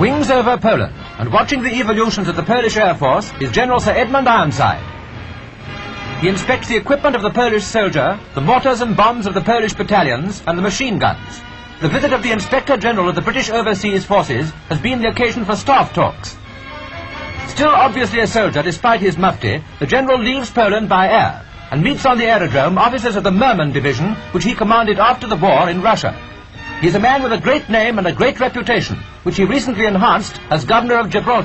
Wings over Poland, and watching the evolutions of the Polish Air Force is General Sir Edmund Ironside. He inspects the equipment of the Polish soldier, the mortars and bombs of the Polish battalions, and the machine guns. The visit of the Inspector General of the British Overseas Forces has been the occasion for staff talks. Still obviously a soldier despite his mufti, the General leaves Poland by air and meets on the aerodrome officers of the Marmon Division, which he commanded after the war in Russia. He's a man with a great name and a great reputation, which he recently enhanced as Governor of Gibraltar.